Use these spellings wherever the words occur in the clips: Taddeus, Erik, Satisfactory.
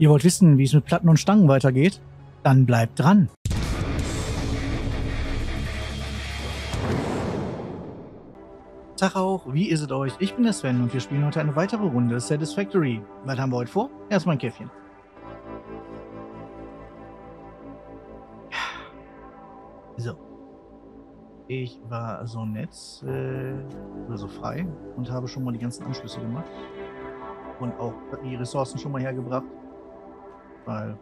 Ihr wollt wissen, wie es mit Platten und Stangen weitergeht? Dann bleibt dran! Tag auch, wie ist es euch? Ich bin der Sven und wir spielen heute eine weitere Runde Satisfactory. Was haben wir heute vor? Erstmal ein Käffchen. So. Ich war so nett, oder so frei und habe schon mal die ganzen Anschlüsse gemacht. Und auch die Ressourcen schon mal hergebracht. Weil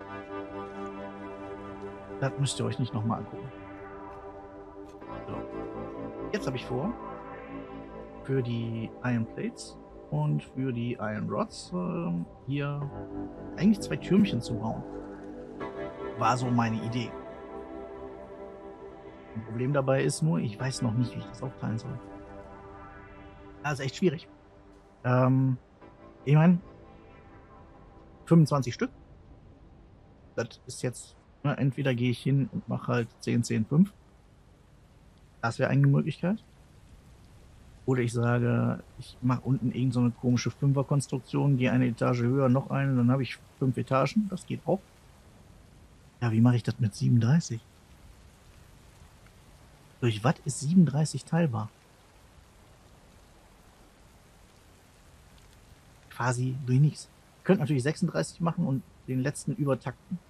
das müsst ihr euch nicht nochmal angucken. So. Jetzt habe ich vor, für die Iron Plates und für die Iron Rods hier eigentlich zwei Türmchen zu bauen. War so meine Idee. Ein Problem dabei ist nur, ich weiß noch nicht, wie ich das aufteilen soll. Das ist echt schwierig. Ich meine, 25 Stück. Das ist jetzt, ne, entweder gehe ich hin und mache halt 10, 10, 5. Das wäre eine Möglichkeit. Oder ich sage, ich mache unten irgend so eine komische Fünferkonstruktion, gehe eine Etage höher, noch eine, dann habe ich 5 Etagen. Das geht auch. Ja, wie mache ich das mit 37? Durch was ist 37 teilbar? Quasi durch nichts. Ihr könnt natürlich 36 machen und den letzten übertakten.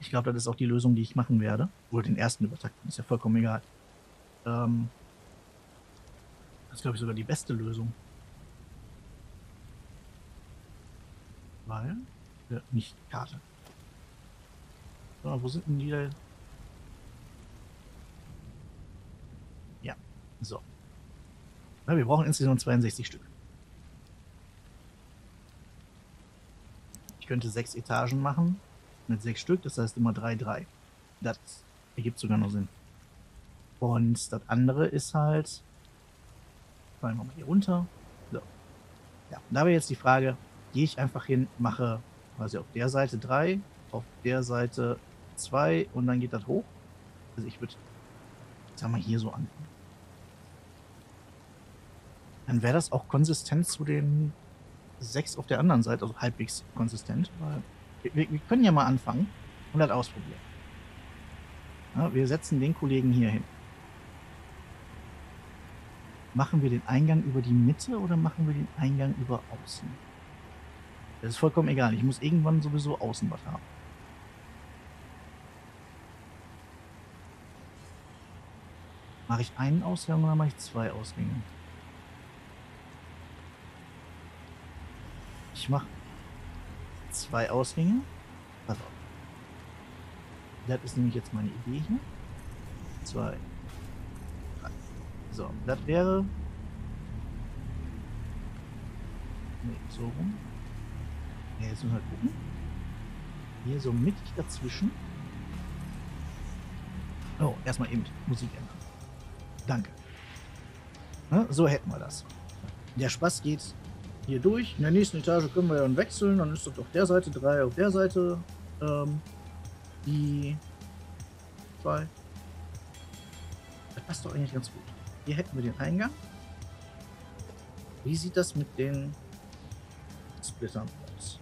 Ich glaube, das ist auch die Lösung, die ich machen werde. Oder den ersten übertakten, ist ja vollkommen egal. Das ist, glaube ich, sogar die beste Lösung. Weil, nicht Karte. So, wo sind denn die da? Ja, so. Ja, wir brauchen insgesamt 62 Stück. Ich könnte 6 Etagen machen mit 6 Stück, das heißt immer 3, 3. Das ergibt sogar noch Sinn. Und das andere ist halt, fallen wir mal hier runter. So. Ja, da wäre jetzt die Frage, gehe ich einfach hin, mache quasi auf der Seite 3, auf der Seite 2 und dann geht das hoch. Also ich würde, sagen wir hier so anfangen. Dann wäre das auch konsistent zu den 6 auf der anderen Seite, also halbwegs konsistent. Weil wir können ja mal anfangen und das ausprobieren. Ja, wir setzen den Kollegen hier hin. Machen wir den Eingang über die Mitte oder machen wir den Eingang über außen? Das ist vollkommen egal. Ich muss irgendwann sowieso außen was haben. Mache ich einen Ausgang oder mache ich 2 Ausgänge? Ich mache 2 Ausgänge. Pass auf. Das ist nämlich jetzt meine Idee hier. 2. So, das wäre... Ne, so rum. Ne, jetzt müssen wir gucken. Hier so mittig dazwischen. Oh, erstmal eben Musik ändern. Danke. Ne, so hätten wir das. Der Spaß geht hier durch. In der nächsten Etage können wir dann wechseln. Dann ist das auf der Seite 3, auf der Seite die 2. Das passt doch eigentlich ganz gut. Hier hätten wir den Eingang. Wie sieht das mit den Splittern aus?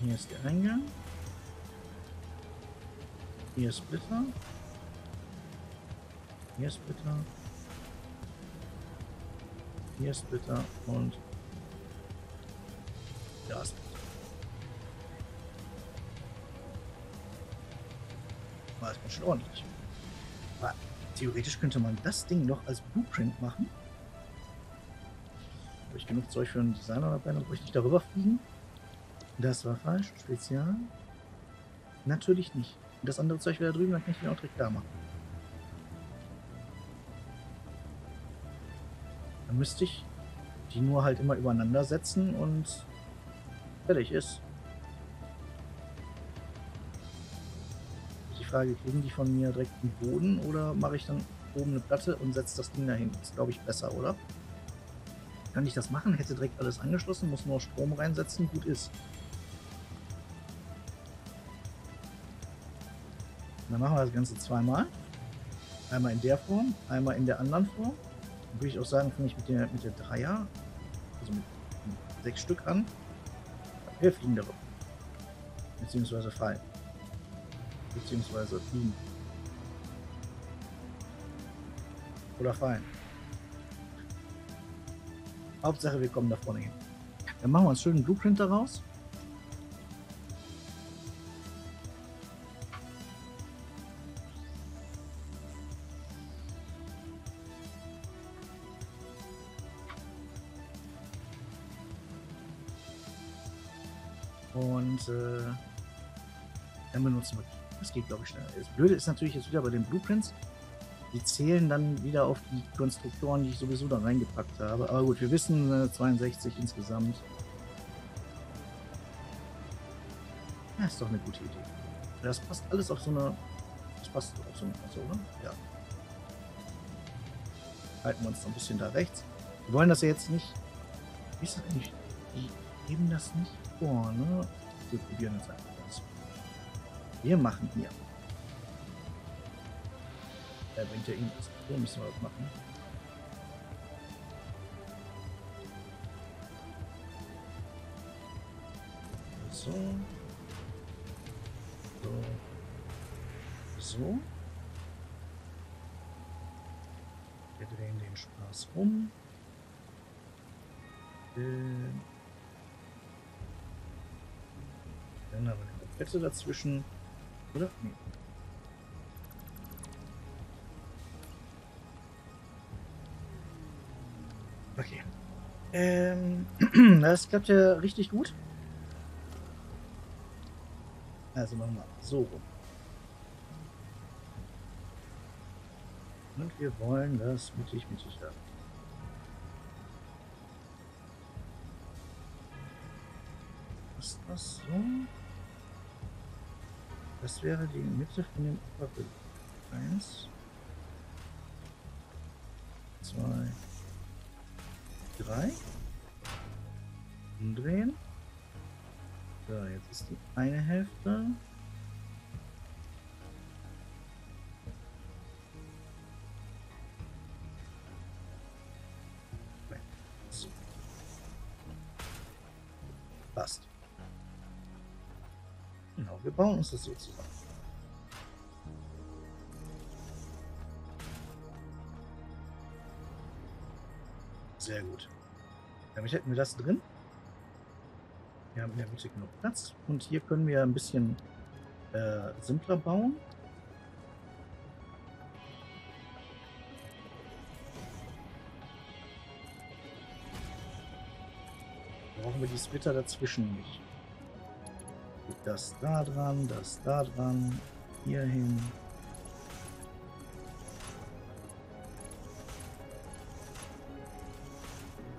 Hier ist der Eingang. Hier ist Splitter. Hier ist Splitter. Hier ist Splitter und da ist Splitter. War es schon ordentlich. Aber theoretisch könnte man das Ding noch als Blueprint machen. Habe ich genug Zeug für einen Designer dabei, dann bräuchte ich nicht darüber fliegen. Das war falsch. Spezial. Natürlich nicht. Und das andere Zeug wieder drüben, dann kann ich den auch direkt da machen. Dann müsste ich die nur halt immer übereinander setzen und fertig ist. Frage, kriegen die von mir direkt den Boden oder mache ich dann oben eine Platte und setze das Ding dahin? Das ist, glaube ich, besser, oder? Kann ich das machen? Hätte direkt alles angeschlossen, muss nur Strom reinsetzen, gut ist. Und dann machen wir das Ganze zweimal. Einmal in der Form, einmal in der anderen Form. Dann würde ich auch sagen, finde ich mit der Dreier also mit 6 Stück an. Wir fliegen darüber. Beziehungsweise fallen. Beziehungsweise fliegen. Oder fallen. Hauptsache wir kommen da vorne hin. Dann machen wir einen schönen Blueprint daraus. Und dann benutzen wir die. Das geht, glaube ich, schneller. Das Blöde ist natürlich jetzt wieder bei den Blueprints. Die zählen dann wieder auf die Konstruktoren, die ich sowieso da reingepackt habe. Aber gut, wir wissen 62 insgesamt. Ja, ist doch eine gute Idee. Das passt alles auf so eine. Das passt auf so eine Klasse, oder? Ja. Halten wir uns noch ein bisschen da rechts. Wir wollen das ja jetzt nicht. Wie ist das eigentlich? Die geben das nicht vor, ne? Wir probieren das einfach aus. Wir machen hier. Er bringt ja irgendwas. Hier müssen wir was machen. So. So. So. Wir drehen den Spaß um. Dann haben wir eine Plätze dazwischen. Oder? Nee. Okay. Das klappt ja richtig gut. Also machen wir so rum. Und wir wollen das mittig haben. Ist das so? Das wäre die Mitte von dem Oberbild. 1, 2, 3. Umdrehen. So, jetzt ist die eine Hälfte. So. Passt. Genau, wir bauen uns das so zusammen. Sehr gut. Damit hätten wir das drin. Wir haben in der Mitte genug Platz. Und hier können wir ein bisschen simpler bauen. Brauchen wir die Splitter dazwischen nicht. Das da dran, hier hin.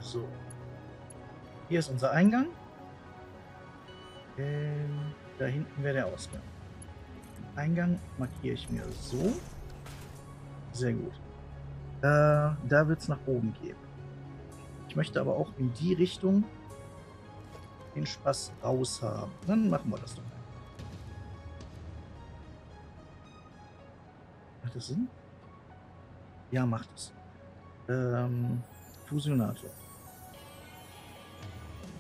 So, hier ist unser Eingang, da hinten wäre der Ausgang. Den Eingang markiere ich mir so, sehr gut. Da wird es nach oben gehen. Ich möchte aber auch in die Richtung den Spaß raus haben. Dann machen wir das doch. Macht das Sinn? Ja, macht es. Fusionator.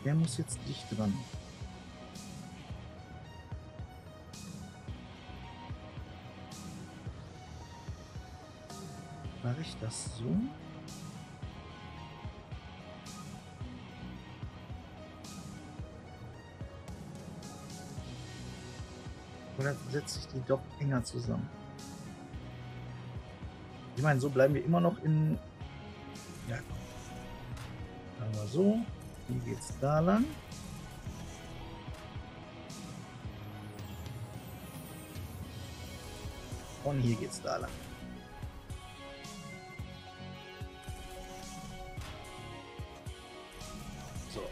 Der muss jetzt dicht dran. Mache ich das so? Oder setze ich die doch enger zusammen? Ich meine, so bleiben wir immer noch in... Ja, komm. Machen wir so. Hier geht's da lang. Und hier geht's da lang. So.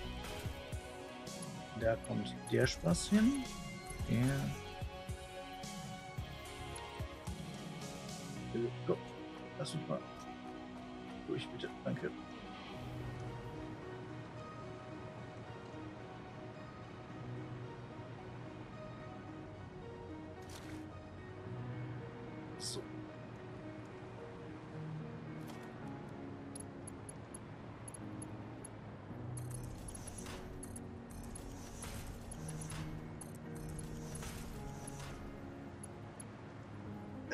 Da kommt der Spaß hin. Der. Lass uns mal durch, bitte. Danke.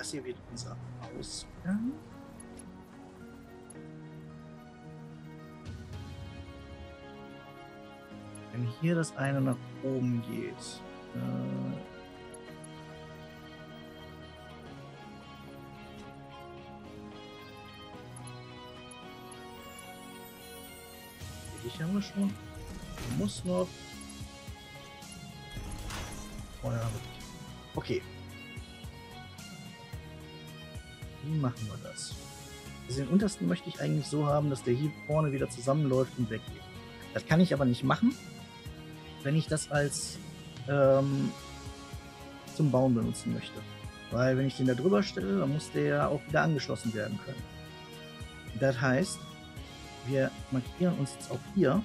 Das hier wird unser Ausgang. Wenn hier das eine nach oben geht. Die haben wir schon. Muss noch. Oh ja. Okay. Wie machen wir das? Also den untersten möchte ich eigentlich so haben, dass der hier vorne wieder zusammenläuft und weggeht. Das kann ich aber nicht machen, wenn ich das als zum Bauen benutzen möchte. Weil wenn ich den da drüber stelle, dann muss der ja auch wieder angeschlossen werden können. Das heißt, wir markieren uns jetzt auch hier,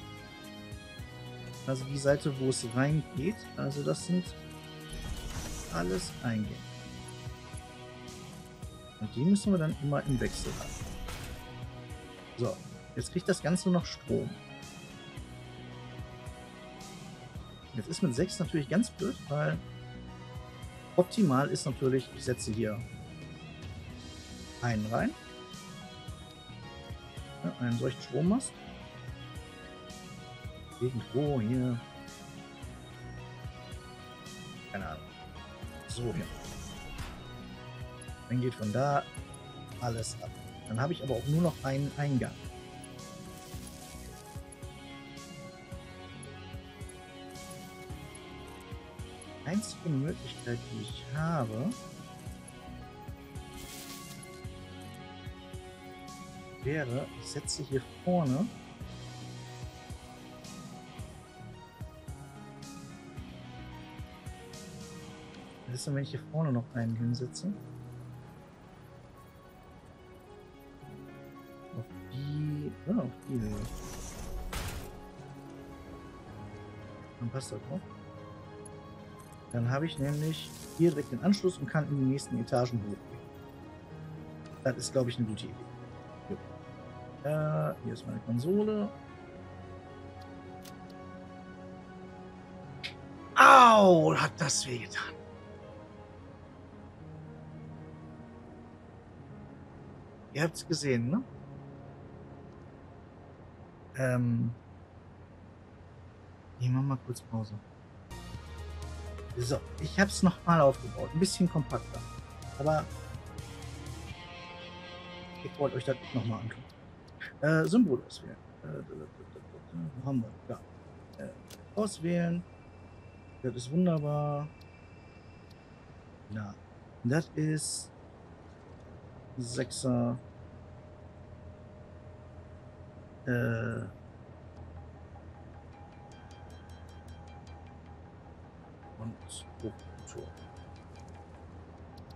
also die Seite, wo es reingeht. Also das sind alles Eingänge. Und die müssen wir dann immer im Wechsel haben. So, jetzt kriegt das Ganze noch Strom. Jetzt ist mit 6 natürlich ganz blöd, weil optimal ist natürlich, ich setze hier einen rein. Einen solchen Strommast. Irgendwo hier. Keine Ahnung. So hier. Dann geht von da alles ab. Dann habe ich aber auch nur noch einen Eingang. Die einzige Möglichkeit, die ich habe, wäre, ich setze hier vorne wissen, wenn ich hier vorne noch einen hinsetze, auf die Höhe, dann passt das auch. Dann habe ich nämlich hier direkt den Anschluss und kann in die nächsten Etagen hochgehen. Das ist, glaube ich, eine gute Idee. Hier ist meine Konsole. Au, hat das wehgetan. Ihr habt es gesehen, ne? Ich mach mal kurz Pause. So, ich hab's nochmal aufgebaut. Ein bisschen kompakter. Aber ich wollte euch das nochmal antun. Symbol auswählen. Wo haben wir? Ja. Auswählen. Das ist wunderbar. Ja. Das ist 6er. Und Struktur.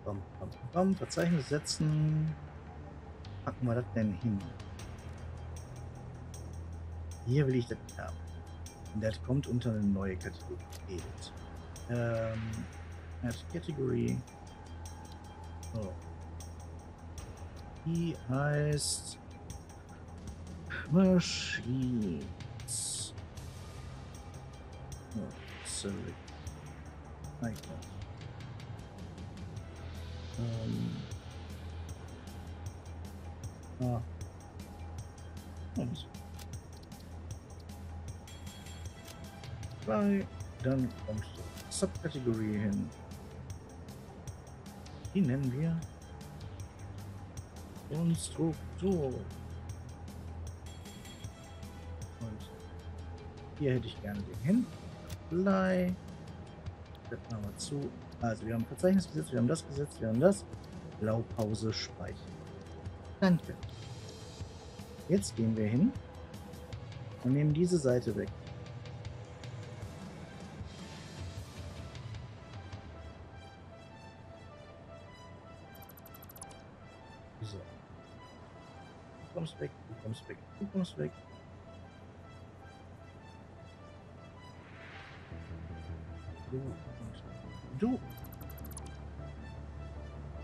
Bam, bam, bam. Verzeichnis setzen. Packen wir das denn hin? Hier will ich das nicht haben. Das kommt unter eine neue Kategorie. Edit. Category. So. Die heißt Machines. Oh, sorry. Icon. Und. Dann kommt die Subkategorie hin. Die nennen wir Konstruktor. Und hier hätte ich gerne den hin. Apply. Das machen wir zu. Also wir haben Verzeichnis gesetzt, wir haben das gesetzt, wir haben das. Blaupause speichern. Danke. Jetzt gehen wir hin und nehmen diese Seite weg. Weg, du kommst weg, du kommst weg. Du.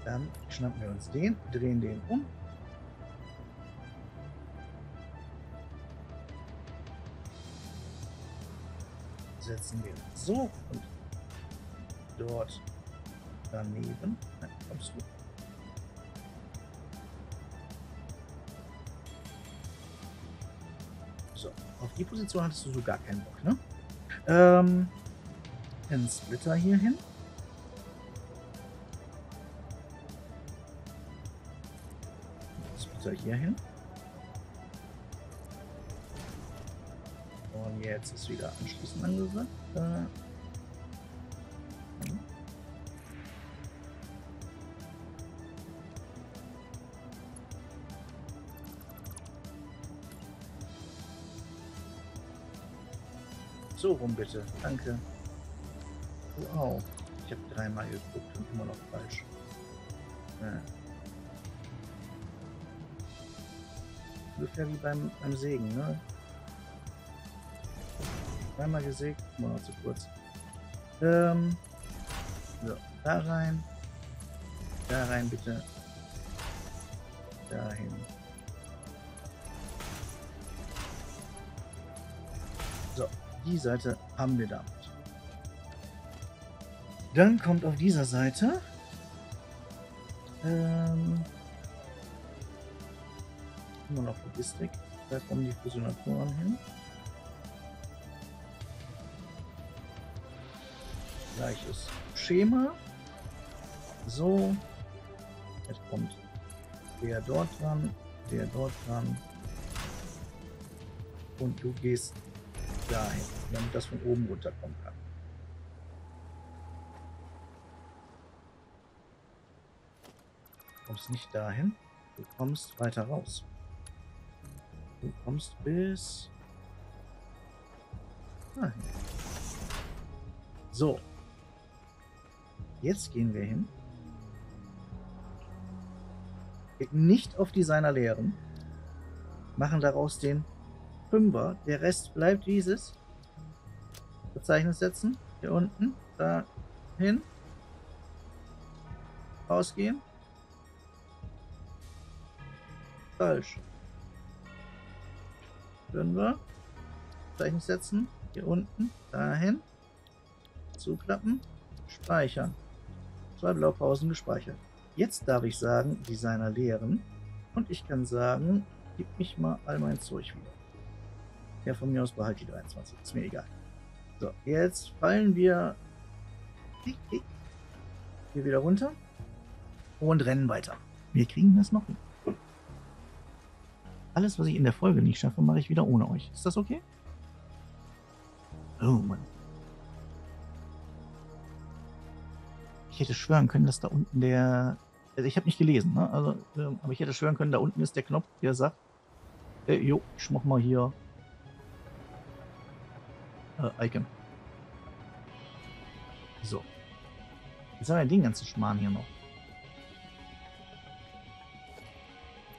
Dann schnappen wir uns den, drehen den um. Setzen den so und dort daneben. Dann kommst du. So, auf die Position hattest du so gar keinen Bock, ne? Den Splitter hier hin. Splitter hier hin. Und jetzt ist wieder anschließend angesagt. So rum bitte, danke. Wow, ich habe dreimal geguckt und immer noch falsch. Wirft ja wie beim Sägen, ne? Dreimal gesägt, immer noch zu kurz. So, da rein. Da rein bitte. Dahin. So. Die Seite haben wir damit. Dann kommt auf dieser Seite immer noch Logistik. Da kommen die Fusionatoren hin. Gleiches Schema. So. Jetzt kommt der dort dran, der dort dran. Und du gehst dahin, damit das von oben runterkommen kann. Du kommst nicht dahin, du kommst weiter raus. Du kommst bis dahin. So, jetzt gehen wir hin. Klicken nicht auf Designer leeren, machen daraus den Fünfer, der Rest bleibt dieses Verzeichnis setzen, hier unten, da hin, rausgehen, falsch, Fünfer, Verzeichnis setzen, hier unten, dahin, zuklappen, speichern, 2 Blaupausen gespeichert. Jetzt darf ich sagen, Designer leeren und ich kann sagen, gib mich mal all mein Zeug wieder. Ja, von mir aus behalte ich die 23. Ist mir egal. So, jetzt fallen wir hier wieder runter und rennen weiter. Wir kriegen das noch hin. Alles, was ich in der Folge nicht schaffe, mache ich wieder ohne euch. Ist das okay? Oh Mann. Ich hätte schwören können, dass da unten der... Also ich habe nicht gelesen, ne? Also, aber ich hätte schwören können, da unten ist der Knopf, der sagt, jo, ich mach mal hier... Icon. So. Jetzt haben wir den ganzen Schmarrn hier noch.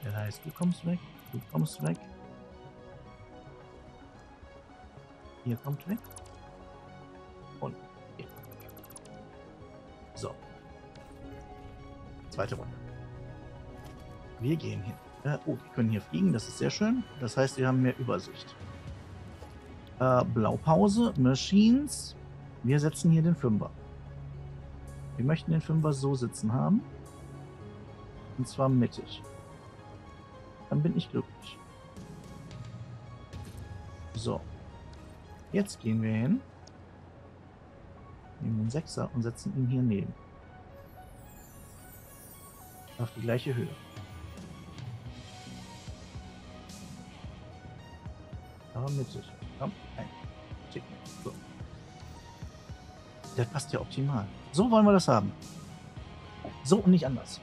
Das heißt, du kommst weg, du kommst weg. Hier kommt weg. Und hier. So. Zweite Runde. Wir gehen hin. Oh, wir können hier fliegen, das ist sehr schön. Das heißt, wir haben mehr Übersicht. Blaupause, Machines. Wir setzen hier den Fünfer. Wir möchten den Fünfer so sitzen haben. Und zwar mittig. Dann bin ich glücklich. So. Jetzt gehen wir hin. Nehmen den Sechser und setzen ihn hier neben. Auf die gleiche Höhe. Aber mittig. Komm, ein Tick. So. Das passt ja optimal. So wollen wir das haben. So und nicht anders.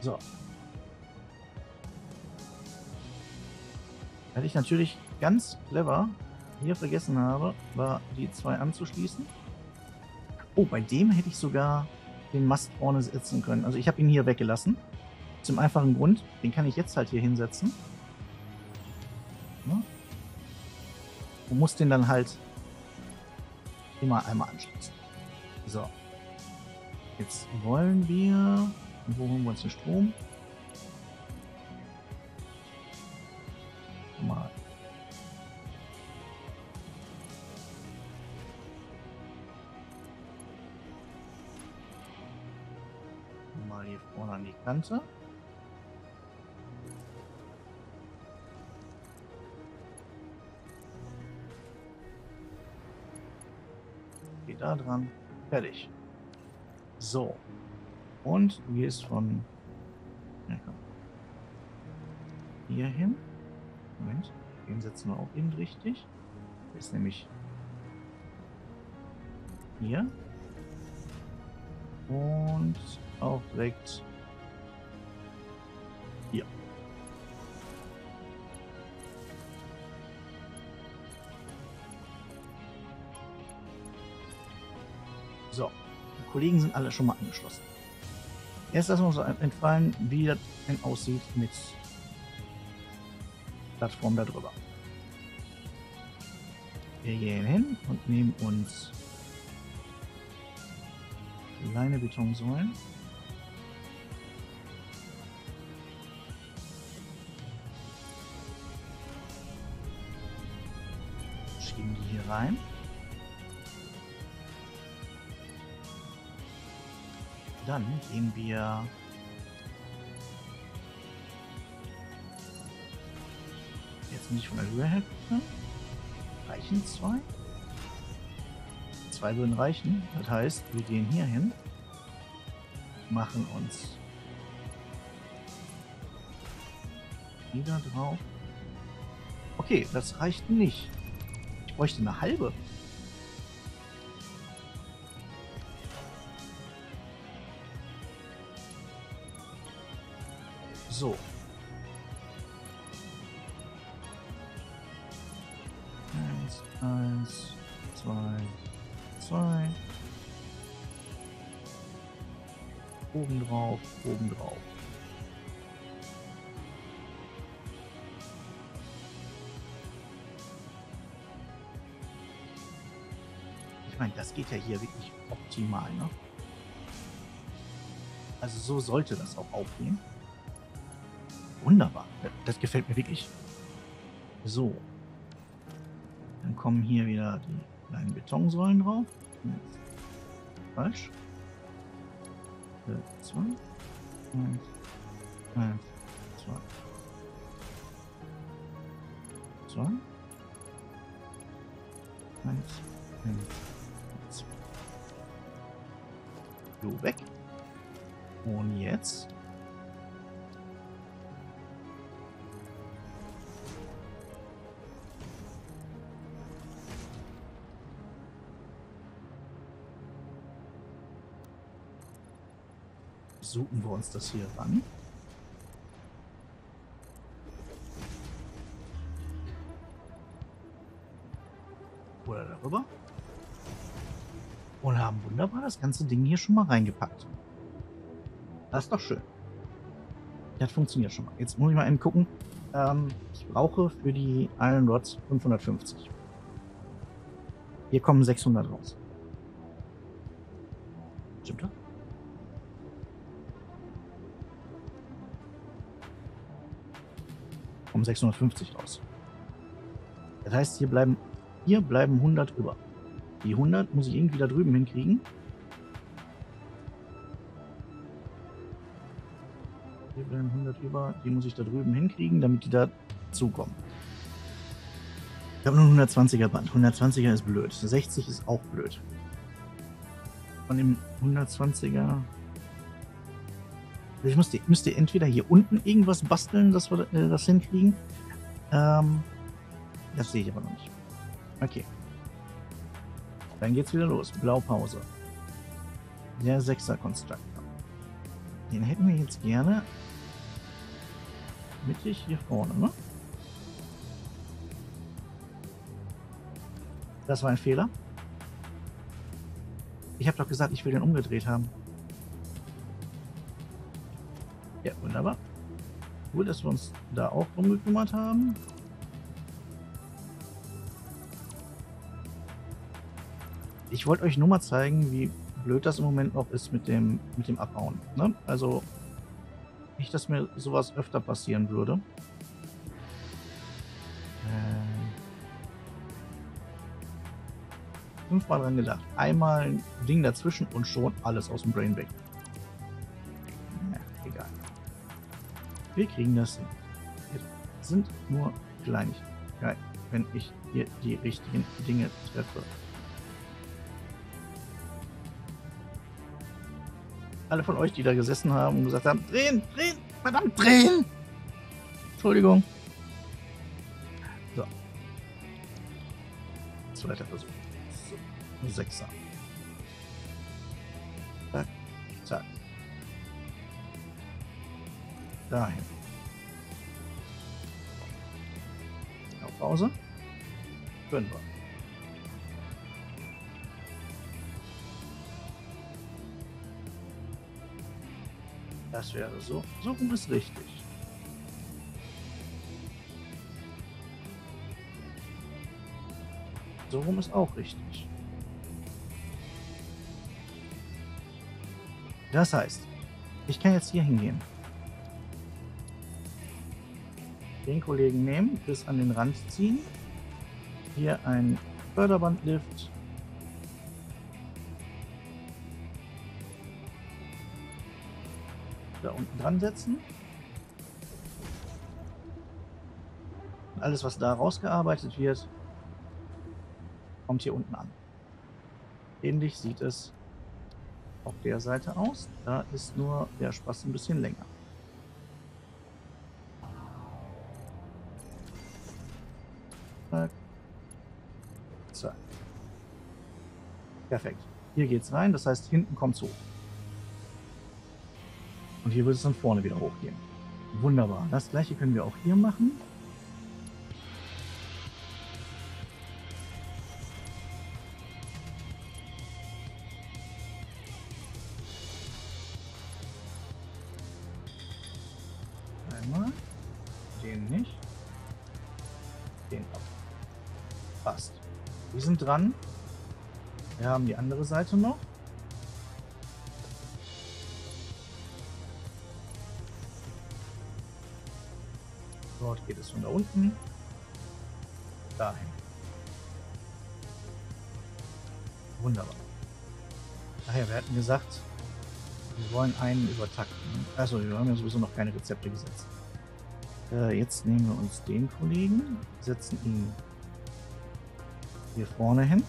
So. Was ich natürlich ganz clever hier vergessen habe, war die 2 anzuschließen. Oh, bei dem hätte ich sogar den Mast vorne setzen können. Also ich habe ihn hier weggelassen. Zum einfachen Grund, den kann ich jetzt halt hier hinsetzen. Du musst den dann halt immer einmal anschließen. So. Jetzt wollen wir... Wo holen wir uns den Strom? Mal. Mal hier vorne an die Kante. da dran. Fertig. So. Und du gehst von hier hin. Moment. Den setzen wir auch eben richtig. Das ist nämlich hier. Und auch direkt hier. So, die Kollegen sind alle schon mal angeschlossen. Erst lassen wir uns entfallen, wie das denn aussieht mit Plattform darüber. Wir gehen hin und nehmen uns kleine Betonsäulen. Schieben die hier rein. Dann gehen wir jetzt nicht von der Höhe her. Reichen zwei? Zwei würden reichen. Das heißt, wir gehen hier hin, machen uns wieder drauf. Okay, das reicht nicht. Ich bräuchte eine halbe. So. Eins, zwei, zwei. Oben drauf, oben drauf. Ich meine, das geht ja hier wirklich optimal, ne? Also so sollte das auch aufgehen. Wunderbar. Das gefällt mir wirklich. So. Dann kommen hier wieder die kleinen Betonsäulen drauf. Falsch. 2. 1. 1. 2. 2. 1. 1. 2. So, weg. Und jetzt. Suchen wir uns das hier ran. Oder darüber. Und haben wunderbar das ganze Ding hier schon mal reingepackt. Das ist doch schön. Das funktioniert schon mal. Jetzt muss ich mal eben gucken. Ich brauche für die Iron Rods 550. Hier kommen 600 raus. Stimmt das? Um 650 raus. Das heißt, hier bleiben 100 über. Die 100 muss ich irgendwie da drüben hinkriegen. Hier bleiben 100 über. Die muss ich da drüben hinkriegen, damit die da zukommen. Ich habe nur ein 120er Band. 120er ist blöd. 60 ist auch blöd. Von dem 120er... Ich müsste entweder hier unten irgendwas basteln, dass wir das hinkriegen. Das sehe ich aber noch nicht. Okay. Dann geht's wieder los. Blaupause. Der 6er Constructor. Den hätten wir jetzt gerne mittig hier vorne, ne? Das war ein Fehler. Ich habe doch gesagt, ich will den umgedreht haben. Ja, wunderbar. Gut, dass wir uns da auch rumgekümmert haben. Ich wollte euch nur mal zeigen, wie blöd das im Moment noch ist mit dem Abbauen. Ne? Also nicht, dass mir sowas öfter passieren würde. Fünfmal dran gedacht. Einmal ein Ding dazwischen und schon alles aus dem Brain weg. Wir kriegen das hin. Es sind nur Kleinigkeiten, wenn ich hier die richtigen Dinge treffe. alle von euch, die da gesessen haben und gesagt haben, drehen, drehen, verdammt, drehen. Entschuldigung. So. Zweiter Versuch. So. Sechser. Zack, zack. Dahin. Auf Pause. Fünfer. Das wäre so. Suchen ist richtig. So rum ist auch richtig. Das heißt, ich kann jetzt hier hingehen. Den Kollegen nehmen, bis an den Rand ziehen. Hier ein Förderbandlift. Da unten dran setzen. Alles, was da rausgearbeitet wird, kommt hier unten an. Ähnlich sieht es auf der Seite aus. Da ist nur der Spaß ein bisschen länger. Zack. Perfekt. Hier geht's rein, das heißt, hinten kommt's hoch. Und hier wird es dann vorne wieder hochgehen. Wunderbar. Das gleiche können wir auch hier machen. Dran. Wir haben die andere Seite noch. Dort geht es von da unten dahin. Wunderbar. Daher, wir hatten gesagt, wir wollen einen übertakten. Also, wir haben ja sowieso noch keine Rezepte gesetzt. Jetzt nehmen wir uns den Kollegen, setzen ihn hier vorne hin.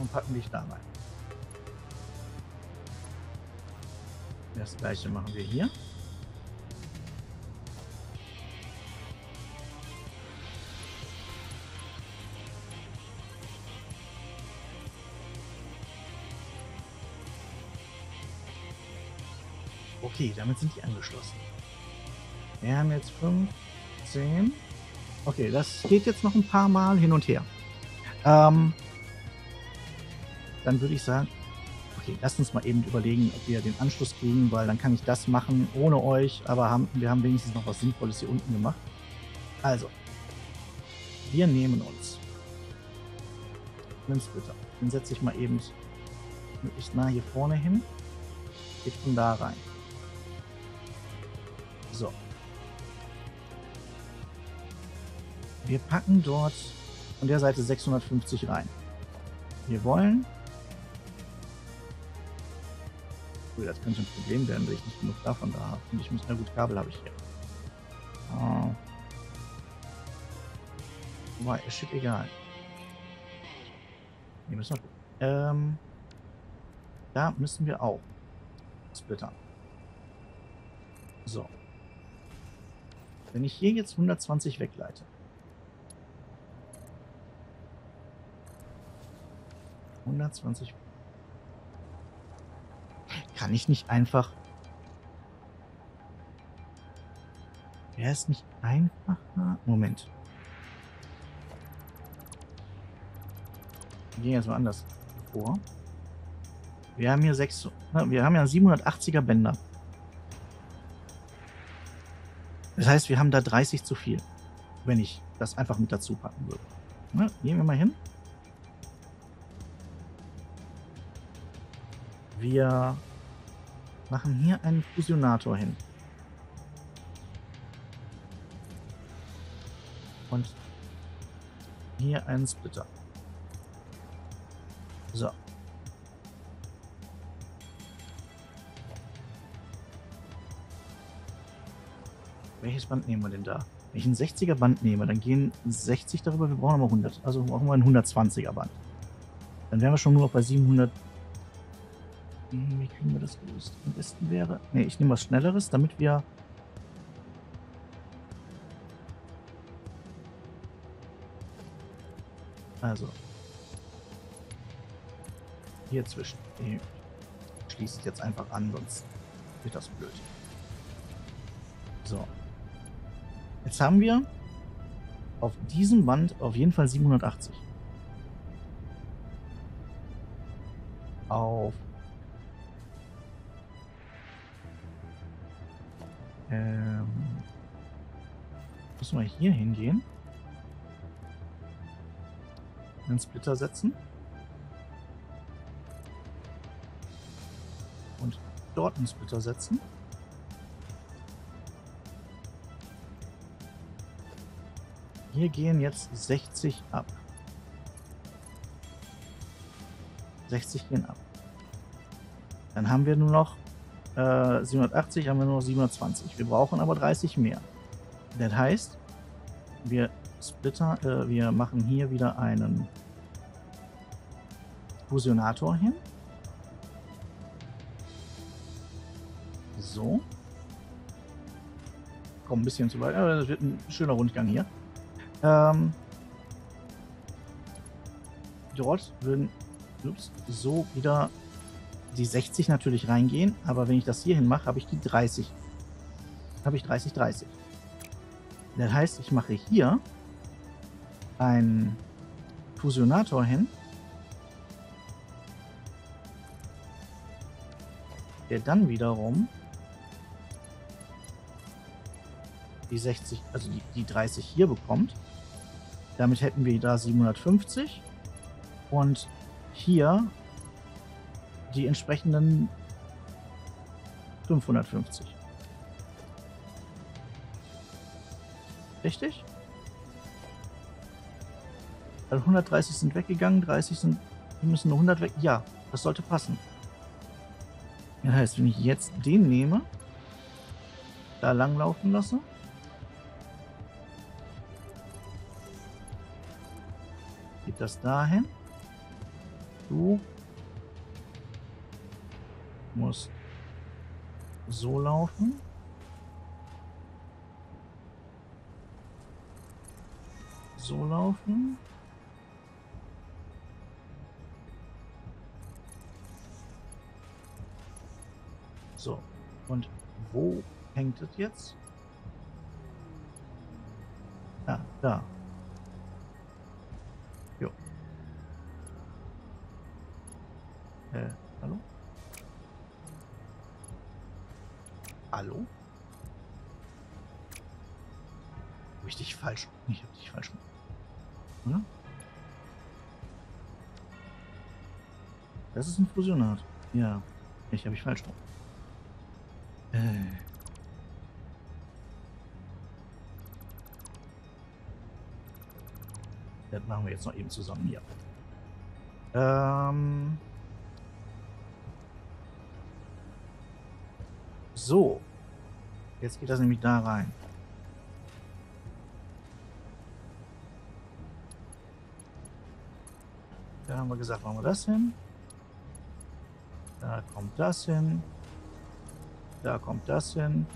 Und packen dich da rein. Das gleiche machen wir hier. Okay, damit sind die angeschlossen. Wir haben jetzt 15. Okay, das geht jetzt noch ein paar Mal hin und her. Dann würde ich sagen, okay, lasst uns mal eben überlegen, ob wir den Anschluss kriegen, weil dann kann ich das machen ohne euch, aber wir haben wenigstens noch was Sinnvolles hier unten gemacht. Also, wir nehmen uns. Nimm's bitte. Den setze ich mal eben möglichst nah hier vorne hin. Geht von da rein. So. Wir packen dort von der Seite 650 rein. Wir wollen... Cool, das könnte ein Problem werden, weil ich nicht genug davon da habe. Und ich muss... Na gut, Kabel habe ich hier. Wobei, shit, egal. Hier müssen wir... Da müssen wir auch splittern. So. Wenn ich hier jetzt 120 wegleite. Kann ich nicht einfach... Wäre es nicht einfacher? Moment. Wir gehen jetzt mal anders vor. Wir haben hier 780er Bänder. Das heißt, wir haben da 30 zu viel, wenn ich das einfach mit dazu packen würde. Na, gehen wir mal hin. Wir machen hier einen Fusionator hin. Und hier einen Splitter. So. Welches Band nehmen wir denn da? Wenn ich ein 60er Band nehme, dann gehen 60 darüber, wir brauchen aber 100. Also brauchen wir ein 120er Band. Dann wären wir schon nur noch bei 700. Wie kriegen wir das gelöst? Am besten wäre... Ne, ich nehme was Schnelleres, damit wir... Also. Hier zwischen. Nee, schließt jetzt einfach an, sonst wird das blöd. So. Jetzt haben wir auf diesem Band auf jeden Fall 780. Auf müssen wir hier hingehen. Einen Splitter setzen. Und dort einen Splitter setzen. Hier gehen jetzt 60 ab. 60 gehen ab. Dann haben wir nur noch 780, haben wir nur noch 720. Wir brauchen aber 30 mehr. Das heißt, wir wir machen hier wieder einen Fusionator hin. So. Komm ein bisschen zu weit, aber das wird ein schöner Rundgang hier. Dort würden so wieder die 60 natürlich reingehen, aber wenn ich das hierhin mache, habe ich die 30. Habe ich 30, 30. Das heißt, ich mache hier einen Fusionator hin, der dann wiederum die 60, also die 30 hier bekommt. Damit hätten wir da 750 und hier die entsprechenden 550. Richtig? Also 130 sind weggegangen, 30 sind, wir müssen nur 100 weg. Ja, das sollte passen. Das heißt, wenn ich jetzt den nehme, da lang laufen lasse, geht das dahin. Du musst so laufen. So laufen. So, und wo hängt das jetzt? Ah, da. Jo. Hallo? Hallo? Hab ich dich falsch? Ich hab dich falsch gemacht. Oder? Das ist ein Fusionat. Ja, ich habe ich falsch gemacht. Das machen wir jetzt noch eben zusammen hier. So. Jetzt geht das nämlich da rein. Da haben wir gesagt, machen wir das hin. Da kommt das hin. Da kommt das hin.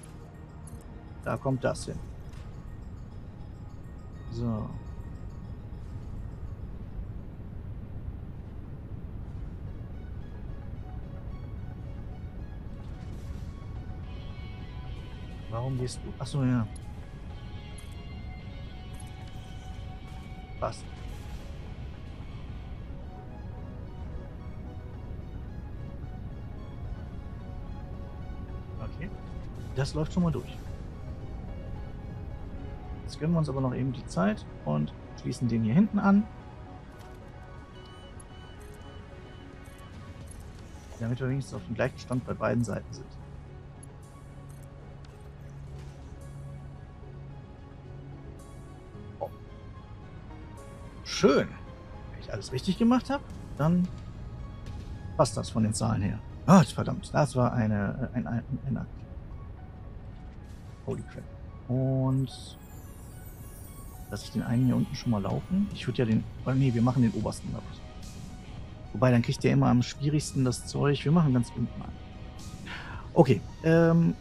Da kommt das hin. So. Warum gehst du? Achso, ja. Passt. Das läuft schon mal durch. Jetzt gönnen wir uns aber noch eben die Zeit und schließen den hier hinten an. Damit wir wenigstens auf dem gleichen Stand bei beiden Seiten sind. Oh. Schön. Wenn ich alles richtig gemacht habe, dann passt das von den Zahlen her. Ach, verdammt, das war ein Akt. Holy crap. Und Lass ich den einen hier unten schon mal laufen. Ich würde ja den... Oh, nee, wir machen den obersten, glaube ich. Wobei, dann kriegt der immer am schwierigsten das Zeug. Wir machen ganz unten an. Okay,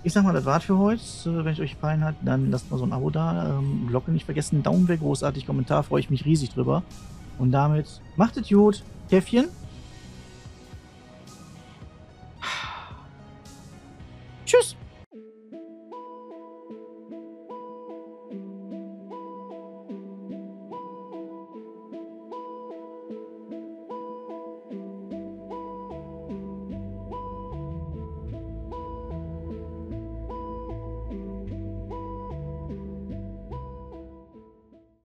ich sag mal, das war's für heute. Wenn es euch gefallen hat, dann lasst mal so ein Abo da. Glocke nicht vergessen, Daumen weg, großartig, Kommentar, freue ich mich riesig drüber. Und damit macht es gut, Käffchen.